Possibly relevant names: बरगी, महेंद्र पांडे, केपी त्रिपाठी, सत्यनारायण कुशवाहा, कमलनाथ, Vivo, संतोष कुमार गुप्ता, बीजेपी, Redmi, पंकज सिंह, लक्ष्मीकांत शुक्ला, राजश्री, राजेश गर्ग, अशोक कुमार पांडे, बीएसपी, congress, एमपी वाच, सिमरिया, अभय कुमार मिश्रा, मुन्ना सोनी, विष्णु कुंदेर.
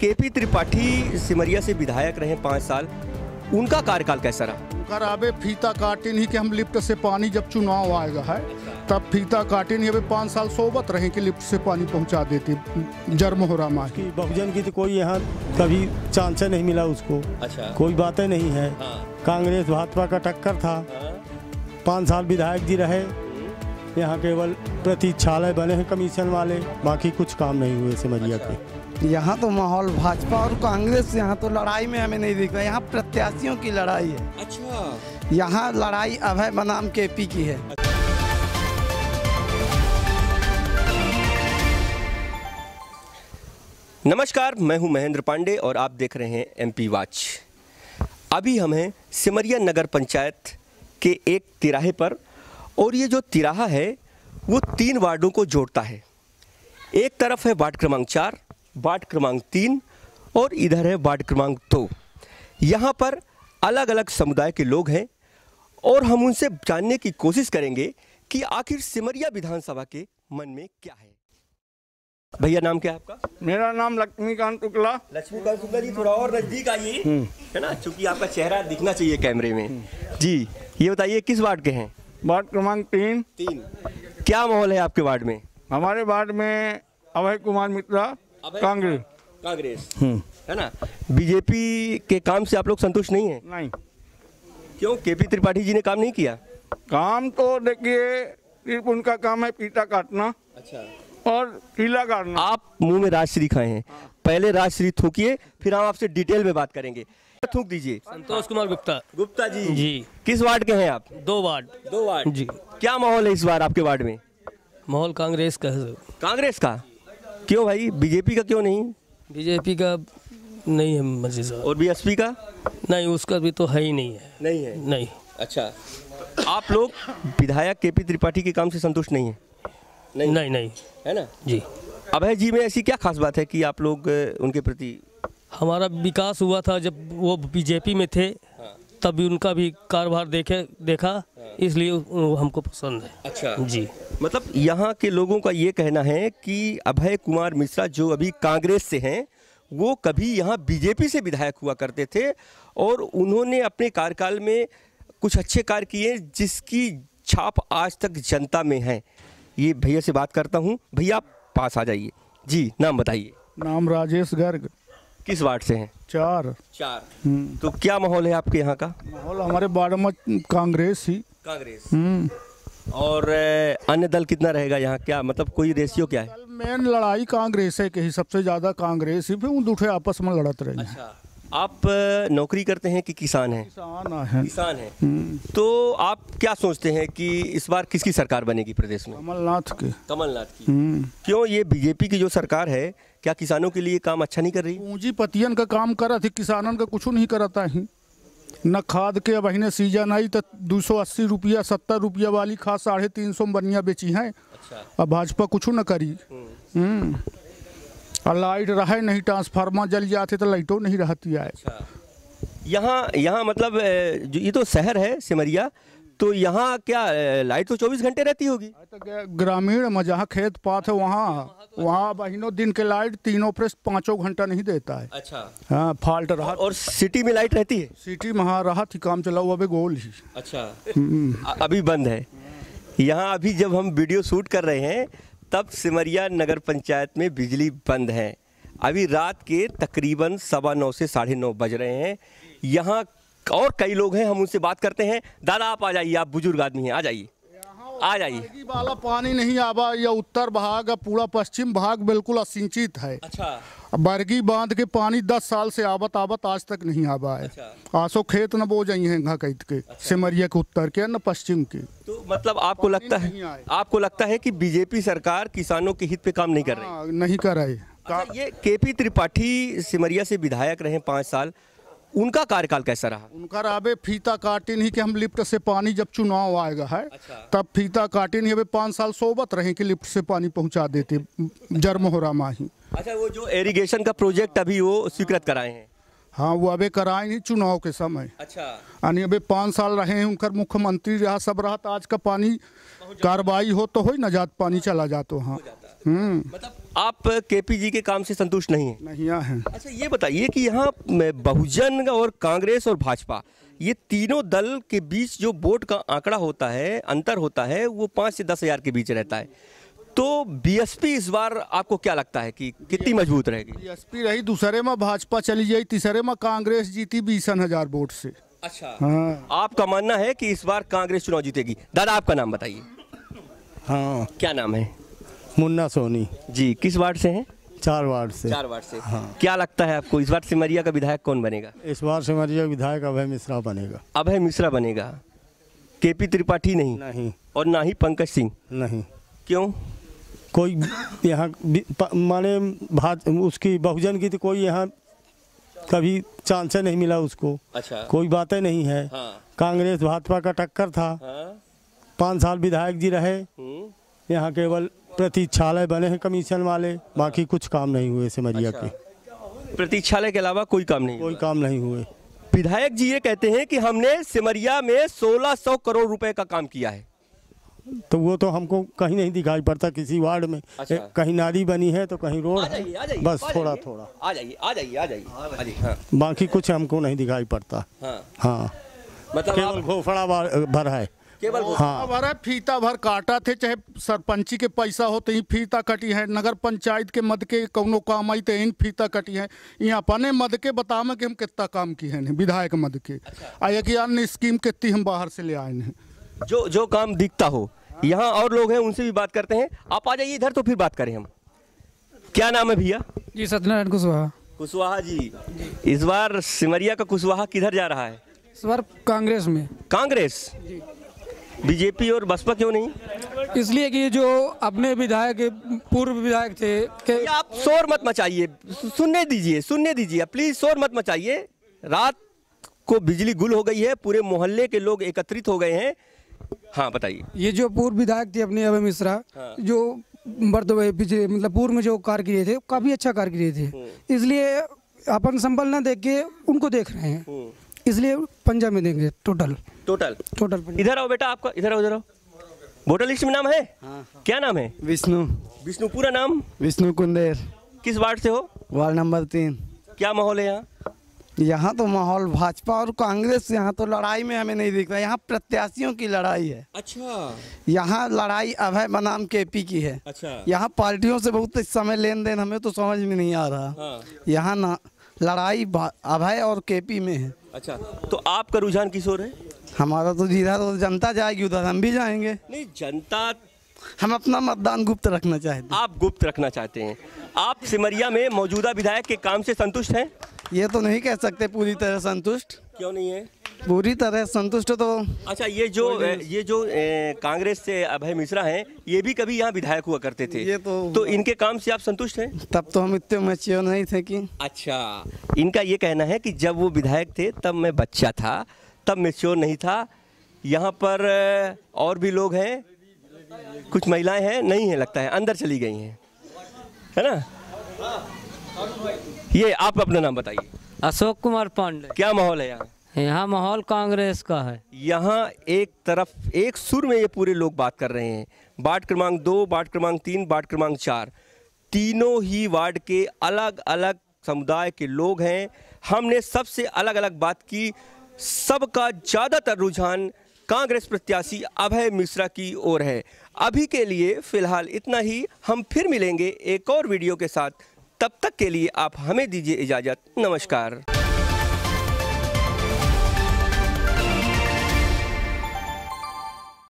केपी त्रिपाठी सिमरिया से विधायक रहे 5 साल, उनका कार्यकाल कैसा रहा? कराबे फीता काटे नहीं कि हम लिफ्ट से पानी जब चुनाव आएगा है तब फीता काटे नहीं। अभी 5 साल सोबत रहे कि लिफ्ट से पानी पहुंचा देते। जर्म हो रहा माँ की बहुजन की तो कोई यहाँ कभी चांसा नहीं मिला उसको। अच्छा। कोई बातें नहीं है। कांग्रेस भाजपा का टक्कर था। 5 साल विधायक जी रहे। यहाँ केवल प्रतीक्षालय बने हैं कमीशन वाले, बाकी कुछ काम नहीं हुए सिमरिया के। यहाँ तो माहौल भाजपा और कांग्रेस, यहाँ तो लड़ाई में हमें नहीं दिख रहा। यहाँ प्रत्याशियों की लड़ाई है। अच्छा। यहाँ लड़ाई अभय बनाम केपी की है। नमस्कार, मैं हूँ महेंद्र पांडे और आप देख रहे हैं एमपी वाच। अभी हम हैं सिमरिया नगर पंचायत के एक तिराहे पर, और ये जो तिराहा है वो 3 वार्डों को जोड़ता है। एक तरफ है वार्ड क्रमांक 4, वार्ड क्रमांक 3 और इधर है वार्ड क्रमांक 2। यहाँ पर अलग अलग समुदाय के लोग हैं और हम उनसे जानने की कोशिश करेंगे कि आखिर सिमरिया विधानसभा के मन में क्या है। भैया, नाम क्या है आपका? मेरा नाम लक्ष्मीकांत शुक्ला। लक्ष्मीकांत शुक्ला जी, थोड़ा और नजदीक आइए, है ना, चूँकि आपका चेहरा दिखना चाहिए कैमरे में। जी, ये बताइए किस वार्ड के हैं? वार्ड क्रमांक 3। क्या माहौल है आपके वार्ड में? हमारे वार्ड में अभय कुमार मिश्रा कांग्रेस है ना। बीजेपी के काम से आप लोग संतुष्ट नहीं हैं? नहीं। क्यों? केपी त्रिपाठी जी ने काम नहीं किया? काम तो देखिए, सिर्फ उनका काम है पीटा काटना। अच्छा। और टीला काटना। आप मुंह में राजश्री खाए हैं। हाँ। पहले राजश्री थूकिए, फिर हम आपसे डिटेल में बात करेंगे। थूक दीजिए। संतोष कुमार गुप्ता जी, किस वार्ड के हैं आप? 2 वार्ड जी। क्या माहौल है इस बार आपके वार्ड में? माहौल कांग्रेस का है। कांग्रेस का? क्यों भाई, बीजेपी का क्यों नहीं? बीजेपी का नहीं है मर्जी। और बीएसपी का? नहीं, उसका भी तो है ही नहीं है। नहीं है? नहीं। अच्छा, आप लोग विधायक केपी त्रिपाठी के काम से संतुष्ट नहीं है? नहीं नहीं, है ना जी। अभय जी में ऐसी क्या खास बात है कि आप लोग उनके प्रति? हमारा विकास हुआ था जब वो बीजेपी में थे। हाँ। तब उनका भी कारोबार देखा। हाँ। इसलिए हमको पसंद है। अच्छा जी। मतलब यहाँ के लोगों का ये कहना है कि अभय कुमार मिश्रा जो अभी कांग्रेस से हैं, वो कभी यहाँ बीजेपी से विधायक हुआ करते थे और उन्होंने अपने कार्यकाल में कुछ अच्छे कार्य किए जिसकी छाप आज तक जनता में है। ये भैया से बात करता हूँ। भैया, आप पास आ जाइए। जी, नाम बताइए। नाम राजेश गर्ग। किस वार्ड से हैं? 4। तो क्या माहौल है आपके यहाँ का? माहौल हमारे वार्ड में कांग्रेस। और अन्य दल कितना रहेगा यहाँ? क्या मतलब कोई रेशियो क्या है? मेन लड़ाई कांग्रेस है कि सबसे ज्यादा कांग्रेस ही, फिर उन दूठे आपस में लड़ते रहे। अच्छा, आप नौकरी करते हैं कि किसान हैं? किसान हैं। तो आप क्या सोचते हैं कि इस बार किसकी सरकार बनेगी प्रदेश में? कमलनाथ की। क्यों, ये बीजेपी की जो सरकार है क्या किसानों के लिए काम अच्छा नहीं कर रही? पूंजीपतियन का काम करा थी, किसानन का कुछ नहीं कराता है। न खाद के महीने सीजन आई तो 280 रुपया 70 रुपया वाली खाद 350 में बनिया बेची है। अब भाजपा कुछ न करी। और लाइट रहे नहीं, ट्रांसफार्मर जल जाते तो लाइटों नहीं रहती है। यहाँ मतलब जो ये तो शहर है सिमरिया, तो यहाँ क्या लाइट तो 24 घंटे रहती होगी? तो ग्रामीण में जहाँ खेत पात है वहाँ महीनों दिन के लाइट 3 फ्रेश 5 घंटा नहीं देता है। अच्छा। हाँ, फाल्ट रहा। और सिटी में लाइट रहती है? सिटी में हाँ रहा थी, काम चला हुआ गोल ही। अच्छा, अभी बंद है। यहाँ अभी जब हम वीडियो शूट कर रहे हैं तब सिमरिया नगर पंचायत में बिजली बंद है। अभी रात के तकरीबन 9:15 से 9:30 बज रहे हैं। यहाँ और कई लोग हैं, हम उनसे बात करते हैं। दादा, आप आ जाइए, आप बुजुर्ग आदमी हैं, आ जाइए आ जाइए। वाला पानी नहीं आवा, या उत्तर भाग या पूरा पश्चिम भाग बिल्कुल असिंचित है। अच्छा। बरगी बांध के पानी 10 साल से आवत आज तक नहीं आवा है। अच्छा। आसो खेत न बो जाइए कैद के। अच्छा। सिमरिया के उत्तर के न पश्चिम के। तो मतलब आपको लगता है कि बीजेपी सरकार किसानों के हित पे काम नहीं कर रही? नहीं कर रही। ये केपी त्रिपाठी सिमरिया से विधायक रहे 5 साल, उनका कार्यकाल कैसा रहा? उनका राबे फीता काटे नहीं कि हम लिफ्ट से पानी जब चुनाव आएगा है। अच्छा। तब फीता काटे नहीं। अभी 5 साल सोबत रहे कि लिफ्ट से पानी पहुंचा देते। जर्म हो रहा माही। अच्छा, वो जो इरिगेशन का प्रोजेक्ट अभी वो स्वीकृत कराए हैं? हाँ, वो अभी कराए नहीं चुनाव के समय। अच्छा। यानी अभी 5 साल रहे हैं, उनका मुख्यमंत्री रहा, सब रहा, आज का पानी कार्रवाई हो तो हो न जात, पानी चला जाता। हाँ। मतलब आप केपी जी के काम से संतुष्ट नहीं है? नहीं है। अच्छा ये बताइए कि यहाँ बहुजन और कांग्रेस और भाजपा ये तीनों दल के बीच जो वोट का आंकड़ा होता है, अंतर होता है, वो 5 से 10 हज़ार के बीच रहता है। तो बीएसपी इस बार आपको क्या लगता है कि कितनी मजबूत रहेगी? बीएसपी रही, दूसरे में भाजपा चली गई, तीसरे में कांग्रेस जीती 20,000 वोट से। अच्छा हाँ। आपका मानना है कि इस बार कांग्रेस चुनाव जीतेगी। दादा आपका नाम बताइए। हाँ क्या नाम है? मुन्ना सोनी जी। किस वार्ड से हैं? 4 वार्ड से। 4 वार्ड से हाँ। क्या लगता है आपको इस बार सिमरिया का विधायक कौन बनेगा? इस बार सिमरिया विधायक अभय मिश्रा बनेगा। अभय मिश्रा बनेगा। केपी त्रिपाठी नहीं? नहीं। और ना ही पंकज सिंह? नहीं। क्यों? कोई यहाँ माने उसकी बहुजन की तो कोई यहाँ कभी चांस नहीं मिला उसको। अच्छा। कोई बातें नहीं है हाँ। कांग्रेस भाजपा का टक्कर था हाँ। 5 साल विधायक जी रहे, यहाँ केवल प्रतीक्षालय बने हैं कमीशन वाले हाँ। बाकी कुछ काम नहीं हुए सिमरिया अच्छा। के प्रतीक्षालय के अलावा कोई काम नहीं, कोई काम नहीं हुए। विधायक जी ये कहते हैं कि हमने सिमरिया में 1,600 करोड़ रुपए का काम किया है, तो वो तो हमको कहीं नहीं दिखाई पड़ता किसी वार्ड में अच्छा। कहीं नाली बनी है तो कहीं रोड है, बस थोड़ा थोड़ा आ जाइए। बाकी कुछ हमको नहीं दिखाई पड़ता हाँ। मतलब केवल घोफड़ा भर है, केवल हाँ भरा फीता भर काटा थे, चाहे सरपंची के पैसा होते ही फीता कटी है, नगर पंचायत के मद के कोनो काम आई थे इन फीता कटी है। यहाँ अपने मद के बतावे कि हम कितना काम किए हैं विधायक मद के आया अन्य स्कीम कितनी हम बाहर से ले आए हैं, जो काम दिखता हो। यहाँ और लोग हैं उनसे भी बात करते हैं। आप आ जाइए इधर तो फिर बात करें हम। क्या नाम है भैया जी? सत्यनारायण कुशवाहा। कुशवाहा जी, इस बार सिमरिया का कुशवाहा किधर जा रहा है? इस बार कांग्रेस में। कांग्रेस? बीजेपी और बसपा क्यों नहीं? इसलिए कि जो अपने विधायक पूर्व विधायक थे के... आप शोर मत मचाइए, सुनने दीजिए प्लीज, शोर मत मचाइए। रात को बिजली गुल हो गई है, पूरे मोहल्ले के लोग एकत्रित हो गए हैं। हाँ बताइए। ये जो पूर्व विधायक थे अपने अभय मिश्रा हाँ। जो पिछले मतलब पूर्व में जो कार्य किए थे काफी अच्छा कार्य किए थे, इसलिए अपन संबल ना देख के उनको देख रहे हैं, इसलिए पंजाब में देंगे टोटल। इधर आओ बेटा, आपका इधर आओ। वोटर लिस्ट में नाम है हाँ। क्या नाम है? विष्णु। पूरा नाम? विष्णु कुंदेर। किस वार्ड से हो? Ward number 3। क्या माहौल है यहाँ? यहाँ तो माहौल भाजपा और कांग्रेस, यहाँ तो लड़ाई में हमें नहीं दिखता, यहाँ प्रत्याशियों की लड़ाई है। अच्छा। यहाँ लड़ाई अभय बनाम केपी की है। अच्छा। यहाँ पार्टियों से बहुत इस समय लेन देन हमें तो समझ में नहीं आ रहा हाँ। यहाँ ना लड़ाई अभय और केपी में है। अच्छा, तो आपका रुझान किस ओर है? हमारा तो जिधर तो जनता जाएगी उधर हम भी जाएंगे। नहीं, जनता हम अपना मतदान गुप्त रखना चाहते हैं। आप गुप्त रखना चाहते हैं। आप सिमरिया में मौजूदा विधायक के काम से संतुष्ट हैं? ये तो नहीं कह सकते पूरी तरह संतुष्ट। क्यों नहीं है पूरी तरह संतुष्ट? तो अच्छा, ये जो कांग्रेस से अभय मिश्रा हैं, ये भी कभी यहाँ विधायक हुआ करते थे, ये तो इनके काम से आप संतुष्ट हैं? तब तो हम इतने मैच्योर नहीं थे कि। अच्छा, इनका ये कहना है कि जब वो विधायक थे तब मैं बच्चा था, तब मैच्योर नहीं था। यहाँ पर और भी लोग हैं, कुछ महिलाएं हैं, नहीं है लगता है, अंदर चली गई हैं, है ना? ये आप अपना नाम बताइए। अशोक कुमार पांडे। क्या माहौल है यहाँ? माहौल कांग्रेस का है। यहाँ एक तरफ एक सुर में ये पूरे लोग बात कर रहे हैं। वार्ड क्रमांक 2, वार्ड क्रमांक 3, वार्ड क्रमांक 4, तीनों ही वार्ड के अलग अलग समुदाय के लोग हैं। हमने सबसे अलग अलग बात की, सबका ज़्यादातर रुझान कांग्रेस प्रत्याशी अभय मिश्रा की ओर है। अभी के लिए फिलहाल इतना ही, हम फिर मिलेंगे एक और वीडियो के साथ। तब तक के लिए आप हमें दीजिए इजाज़त। नमस्कार।